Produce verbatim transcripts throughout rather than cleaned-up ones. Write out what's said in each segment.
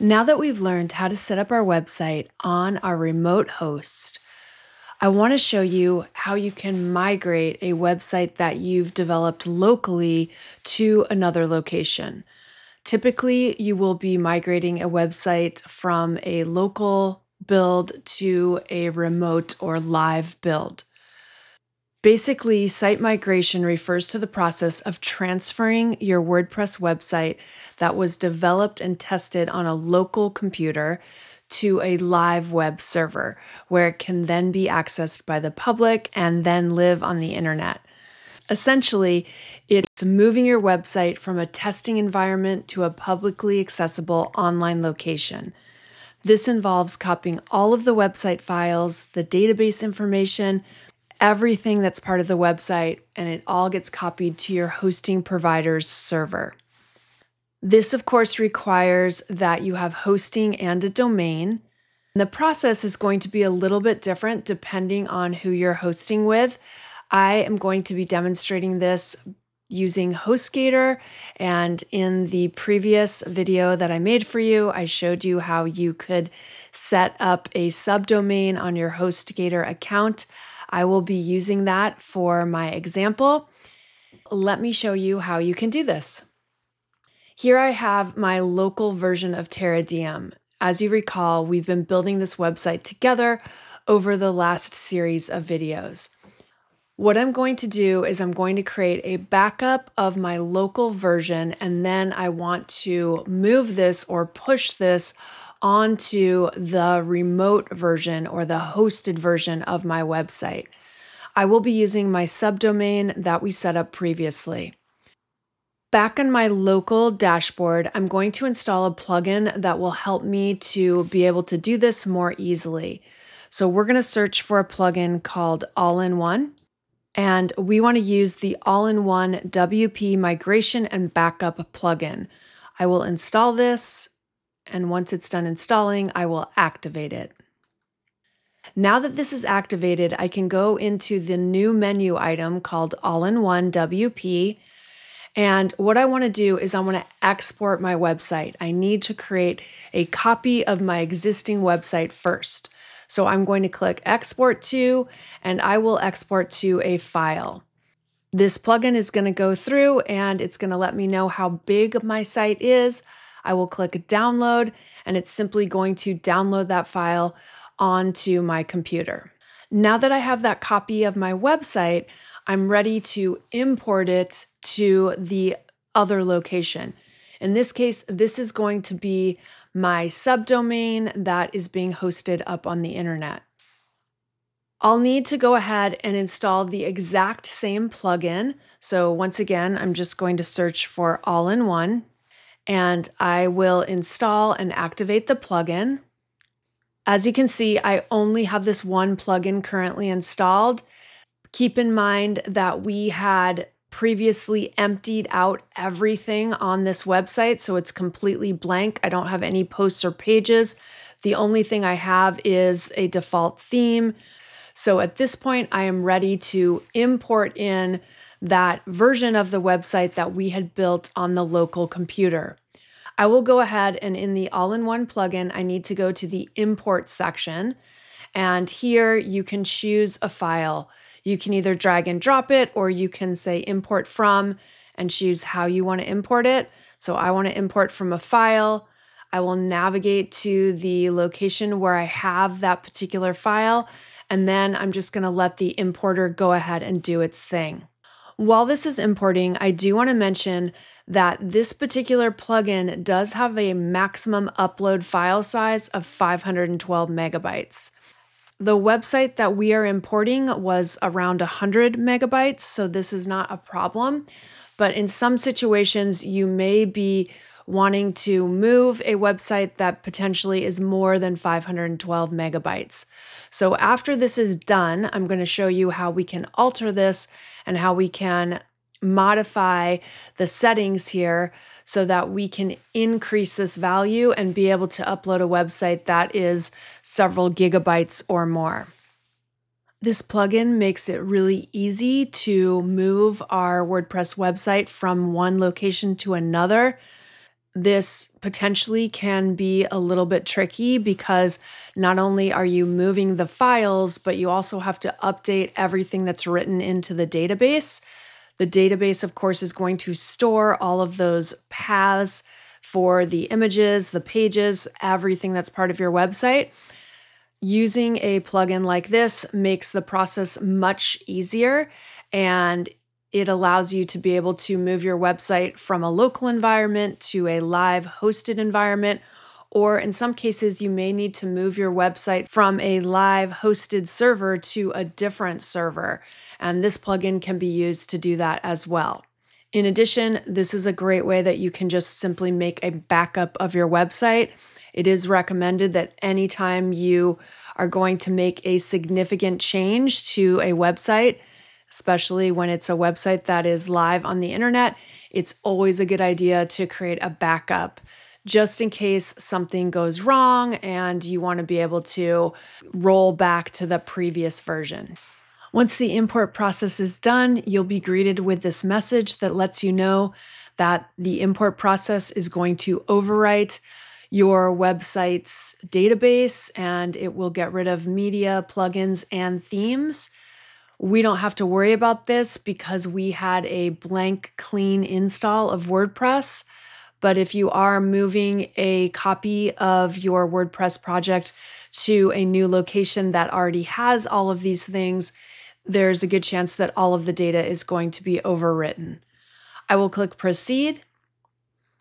Now that we've learned how to set up our website on our remote host, I want to show you how you can migrate a website that you've developed locally to another location. Typically, you will be migrating a website from a local build to a remote or live build. Basically, site migration refers to the process of transferring your WordPress website that was developed and tested on a local computer to a live web server, where it can then be accessed by the public and then live on the internet. Essentially, it's moving your website from a testing environment to a publicly accessible online location. This involves copying all of the website files, the database information, everything that's part of the website, and it all gets copied to your hosting provider's server. This, of course, requires that you have hosting and a domain. The process is going to be a little bit different depending on who you're hosting with. I am going to be demonstrating this using HostGator, and in the previous video that I made for you, I showed you how you could set up a subdomain on your HostGator account. I will be using that for my example. Let me show you how you can do this. Here I have my local version of TerraDM. As you recall, we've been building this website together over the last series of videos. What I'm going to do is I'm going to create a backup of my local version, and then I want to move this or push this onto the remote version or the hosted version of my website. I will be using my subdomain that we set up previously. Back in my local dashboard, I'm going to install a plugin that will help me to be able to do this more easily. So we're going to search for a plugin called All-in-One. And we want to use the All-in-One W P Migration and Backup plugin. I will install this, and once it's done installing, I will activate it. Now that this is activated, I can go into the new menu item called All-in-One W P. And what I want to do is I want to export my website. I need to create a copy of my existing website first. So I'm going to click export to, and I will export to a file. This plugin is going to go through and it's going to let me know how big my site is. I will click download, and it's simply going to download that file onto my computer. Now that I have that copy of my website, I'm ready to import it to the other location. In this case, this is going to be my subdomain that is being hosted up on the internet. I'll need to go ahead and install the exact same plugin. So once again, I'm just going to search for All-in-One, and I will install and activate the plugin. As you can see, I only have this one plugin currently installed. Keep in mind that we had previously emptied out everything on this website, so it's completely blank. I don't have any posts or pages. The only thing I have is a default theme. So at this point, I am ready to import in that version of the website that we had built on the local computer. I will go ahead, and in the All-in-One plugin, I need to go to the import section. And here you can choose a file. You can either drag and drop it, or you can say import from and choose how you want to import it. So I want to import from a file. I will navigate to the location where I have that particular file, and then I'm just going to let the importer go ahead and do its thing. While this is importing, I do want to mention that this particular plugin does have a maximum upload file size of five hundred twelve megabytes. The website that we are importing was around one hundred megabytes, so this is not a problem. But in some situations, you may be wanting to move a website that potentially is more than five hundred twelve megabytes. So after this is done, I'm going to show you how we can alter this and how we can modify the settings here so that we can increase this value and be able to upload a website that is several gigabytes or more. This plugin makes it really easy to move our WordPress website from one location to another. this potentially can be a little bit tricky because not only are you moving the files, but you also have to update everything that's written into the database. The database, of course, is going to store all of those paths for the images, the pages, everything that's part of your website. Using a plugin like this makes the process much easier, and it allows you to be able to move your website from a local environment to a live hosted environment, or in some cases, you may need to move your website from a live hosted server to a different server, and this plugin can be used to do that as well. In addition, this is a great way that you can just simply make a backup of your website. It is recommended that anytime you are going to make a significant change to a website, especially when it's a website that is live on the internet, it's always a good idea to create a backup just in case something goes wrong and you want to be able to roll back to the previous version. Once the import process is done, you'll be greeted with this message that lets you know that the import process is going to overwrite your website's database, and it will get rid of media, plugins, and themes. We don't have to worry about this because we had a blank clean install of WordPress. But if you are moving a copy of your WordPress project to a new location that already has all of these things, there's a good chance that all of the data is going to be overwritten. I will click Proceed.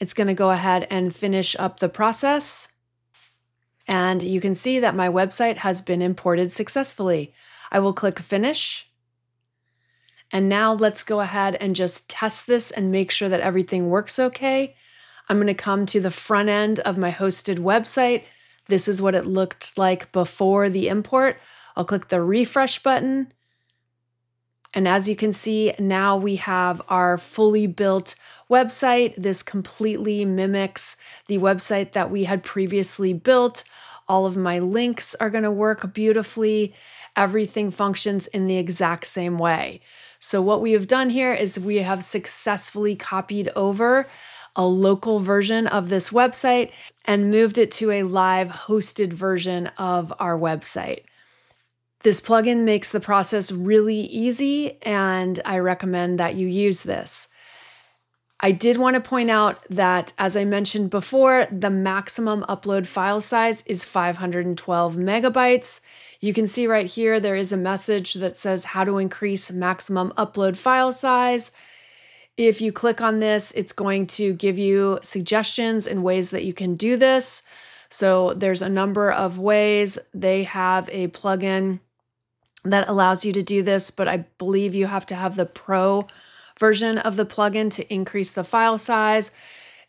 It's going to go ahead and finish up the process. And you can see that my website has been imported successfully. I will click Finish. And now let's go ahead and just test this and make sure that everything works okay. I'm going to come to the front end of my hosted website. This is what it looked like before the import. I'll click the refresh button. And as you can see, now we have our fully built website. This completely mimics the website that we had previously built. All of my links are going to work beautifully. Everything functions in the exact same way. So what we have done here is we have successfully copied over a local version of this website and moved it to a live hosted version of our website. This plugin makes the process really easy, and I recommend that you use this. I did want to point out that, as I mentioned before, the maximum upload file size is five hundred twelve megabytes. You can see right here, there is a message that says how to increase maximum upload file size. If you click on this, it's going to give you suggestions and ways that you can do this. So there's a number of ways. They have a plugin that allows you to do this, but I believe you have to have the pro version of the plugin to increase the file size.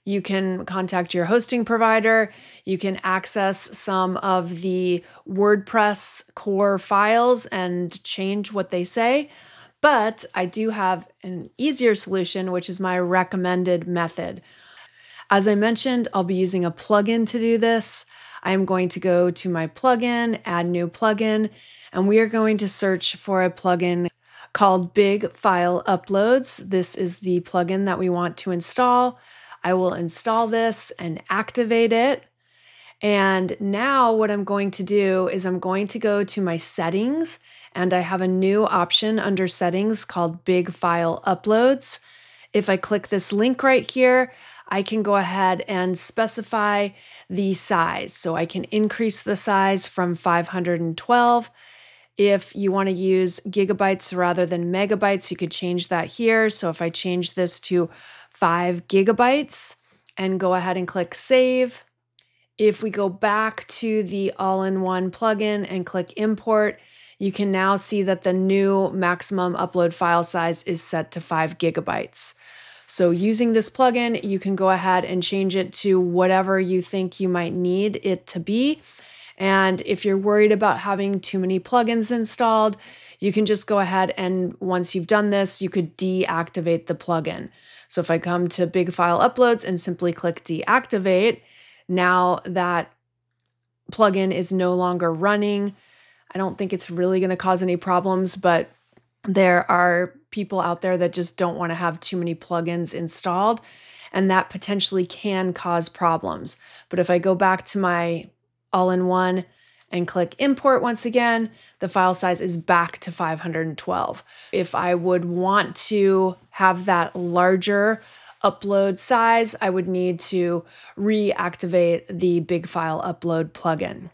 You can contact your hosting provider. You can access some of the WordPress core files and change what they say. But I do have an easier solution, which is my recommended method. As I mentioned, I'll be using a plugin to do this. I'm going to go to my plugin, add new plugin, and we are going to search for a plugin called Big File Uploads. This is the plugin that we want to install. I will install this and activate it. And now what I'm going to do is I'm going to go to my settings, and I have a new option under settings called Big File Uploads. If I click this link right here, I can go ahead and specify the size. So I can increase the size from five hundred twelve. If you want to use gigabytes rather than megabytes, you could change that here. So if I change this to five gigabytes and go ahead and click Save. If we go back to the all-in-one plugin and click Import, you can now see that the new maximum upload file size is set to five gigabytes. So using this plugin, you can go ahead and change it to whatever you think you might need it to be. And if you're worried about having too many plugins installed, you can just go ahead and once you've done this, you could deactivate the plugin. So if I come to Big File Uploads and simply click Deactivate, now that plugin is no longer running. I don't think it's really going to cause any problems, but there are people out there that just don't want to have too many plugins installed. and that potentially can cause problems. But if I go back to my all-in-one and click import once again, the file size is back to five hundred twelve. If I would want to have that larger upload size, I would need to reactivate the Big File Upload plugin.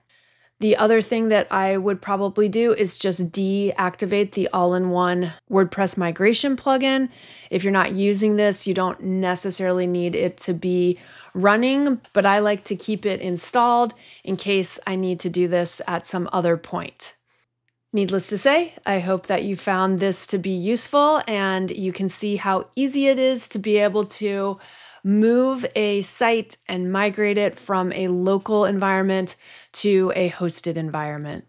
The other thing that I would probably do is just deactivate the all-in-one WordPress migration plugin. If you're not using this, you don't necessarily need it to be running, but I like to keep it installed in case I need to do this at some other point. Needless to say, I hope that you found this to be useful and you can see how easy it is to be able to move a site and migrate it from a local environment to a hosted environment.